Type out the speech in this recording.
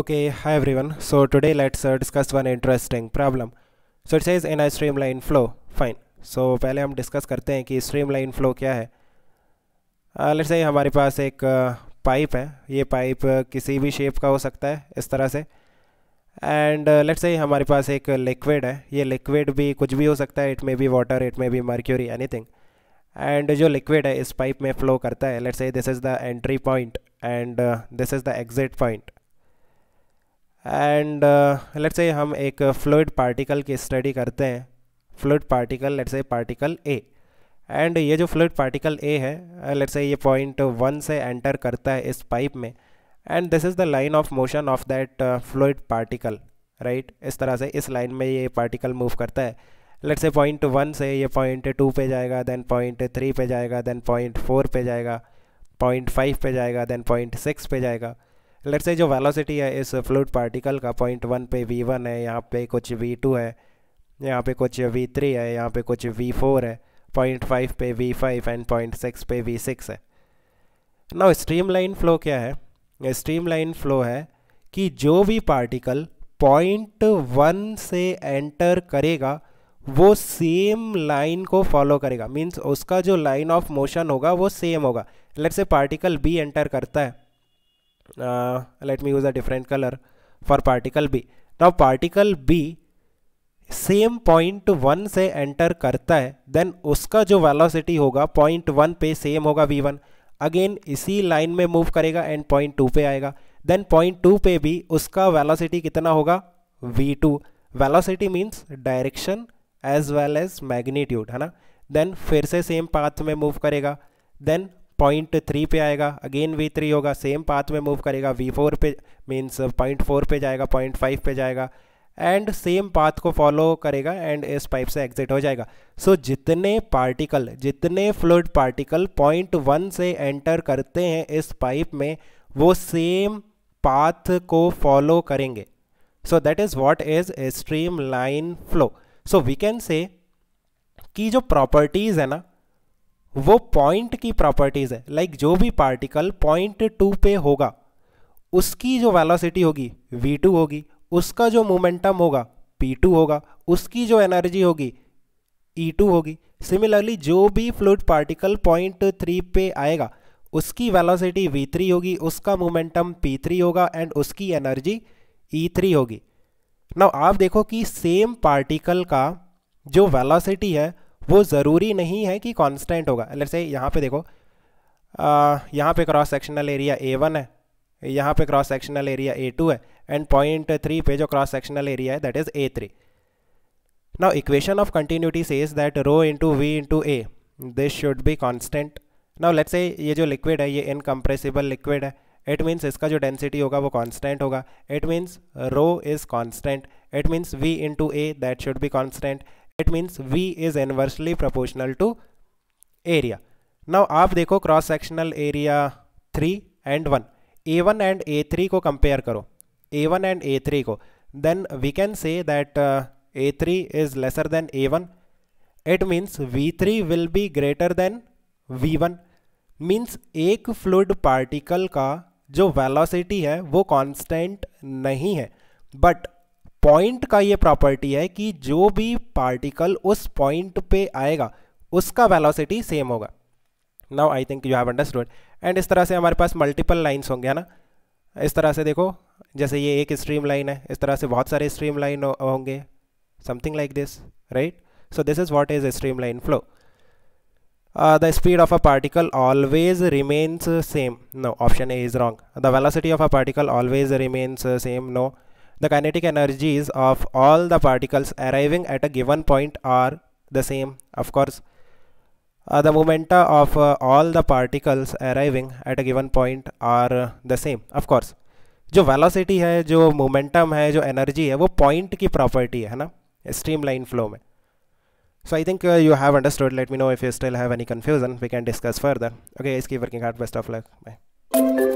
Okay, hi everyone. So today let's discuss one interesting problem. So it says in a streamline flow. Fine. So पहले हम discuss करते हैं कि streamline flow क्या है. Let's say हमारे पास एक pipe है. ये pipe किसी भी shape का हो सकता है इस तरह से. And let's say हमारे पास एक liquid है. ये liquid भी कुछ भी हो सकता है. It may be water, it may be mercury, anything. And जो liquid है इस pipe में flow करता है. Let's say this is the entry point and this is the exit point. And let's say हम एक फ्लूइड पार्टिकल की study करते हैं. Fluid particle let's say particle A. And ये जो फ्लूइड पार्टिकल ए है लेट्स से ये point 1 से एंटर करता है इस पाइप में. And this is the line of motion of that fluid particle, right. इस तरह से इस लाइन में ये पार्टिकल मूव करता है. लेट्स से पॉइंट 1 से ये पॉइंट 2 पे जाएगा, देन पॉइंट 3 पे जाएगा, देन पॉइंट 4 पे जाएगा, पॉइंट 5 पे जाएगा, देन पॉइंट 6 पे जाएगा. लेट्स से जो वेलोसिटी है इस फ्लूइड पार्टिकल का पॉइंट 1 पे v1 है, यहाँ पे कुछ v2 है, यहाँ पे कुछ v3 है, यहाँ पे कुछ v4 है, पॉइंट 5 पे v5 एंड पॉइंट 6 पे v6 है. नाउ स्ट्रीमलाइन फ्लो क्या है? स्ट्रीमलाइन फ्लो है कि जो भी पार्टिकल पॉइंट 1 से एंटर करेगा वो सेम लाइन को फॉलो करेगा. मीन्स उसका जो लाइन ऑफ मोशन होगा वो सेम होगा. Let's say particle b enter करता है. Let me use a different color for particle B. Now particle B same point 1 से enter करता है, then उसका जो velocity होगा point 1 पे same होगा v1. Again इसी line में move करेगा and point 2 पे आएगा. Then point 2 पे भी उसका velocity कितना होगा? v2. Velocity means direction as well as magnitude, है ना. Then फिर से same path में move करेगा, then पॉइंट 3 पे आएगा, अगेन v3 होगा, सेम पाथ में मूव करेगा, v4 पे मीन्स पॉइंट 4 पे जाएगा, पॉइंट 5 पे जाएगा एंड सेम पाथ को फॉलो करेगा एंड इस पाइप से एग्जिट हो जाएगा. सो जितने फ्लूइड पार्टिकल पॉइंट 1 से एंटर करते हैं इस पाइप में वो सेम पाथ को फॉलो करेंगे. So that is what is streamline flow. So we can say कि जो प्रॉपर्टीज़ है ना वो पॉइंट की प्रॉपर्टीज़ है. लाइक जो भी पार्टिकल पॉइंट 2 पे होगा उसकी जो वेलोसिटी होगी v2 होगी, उसका जो मोमेंटम होगा p2 होगा, उसकी जो एनर्जी होगी e2 होगी. सिमिलरली जो भी फ्लूइड पार्टिकल पॉइंट 3 पे आएगा उसकी वेलोसिटी v3 होगी, उसका मोमेंटम p3 होगा एंड उसकी एनर्जी e3 होगी. नाउ आप देखो कि सेम पार्टिकल का जो वेलोसिटी है वो ज़रूरी नहीं है कि कांस्टेंट होगा. लेट्स से यहाँ पे देखो, यहाँ पे क्रॉस सेक्शनल एरिया A1 है, यहाँ पे क्रॉस सेक्शनल एरिया A2 है एंड पॉइंट 3 पे जो क्रॉस सेक्शनल एरिया है that is A3. Now equation of continuity says that rho into V into A this should be constant. Now let's say ये जो liquid है ये incompressible liquid है. It means इसका जो डेंसिटी होगा वो कांस्टेंट होगा. It means rho is constant. It means V into A that should be constant. It means V is inversely proportional to area. Now आप देखो cross sectional area 3 and 1, A1 and A3 को compare करो, A1 and A3 को, then we can say that A3 is lesser than A1. It means V3 will be greater than V1. Means एक fluid particle का जो velocity है वो constant नहीं है, बट पॉइंट का ये प्रॉपर्टी है कि जो भी पार्टिकल उस पॉइंट पे आएगा उसका वेलोसिटी सेम होगा. Now I think you have understood. And इस तरह से हमारे पास मल्टीपल लाइन्स होंगे, है ना. इस तरह से देखो, जैसे ये एक स्ट्रीम लाइन है, इस तरह से बहुत सारे स्ट्रीम लाइन होंगे, something like this, right. So this is what is stream line flow. The speed of a particle always remains same. No, option A is wrong. The velocity of a particle always remains same. No. The kinetic energies of all the particles arriving at a given point are the same, of course. The momenta of all the particles arriving at a given point are the same, of course. जो velocity है, जो momentum है, जो energy है, वो point की property है ना streamline flow में. So I think you have understood. Let me know if you still have any confusion. We can discuss further. Okay, guys, keep working hard. Best of luck. Bye.